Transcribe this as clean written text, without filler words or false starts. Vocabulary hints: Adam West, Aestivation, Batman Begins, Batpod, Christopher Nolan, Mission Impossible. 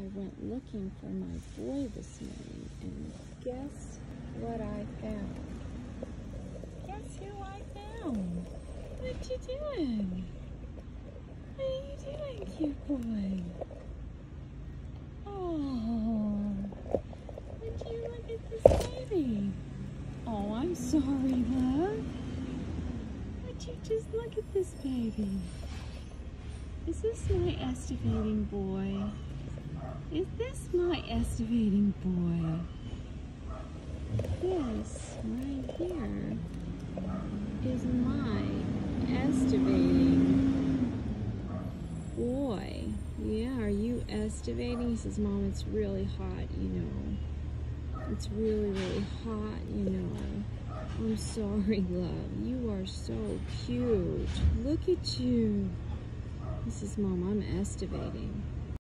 I went looking for my boy this morning, and guess what I found? Guess who I found? What you doing? What are you doing, cute boy? Oh, would you look at this baby? Oh, I'm sorry, love. Would you just look at this baby? Is this my Aestivating boy? Is this my Aestivating boy? This right here is my Aestivating boy. Yeah, are you Aestivating? He says, Mom, it's really hot, you know. It's really, really hot, you know. I'm sorry, love. You are so cute. Look at you. He says, Mom, I'm Aestivating.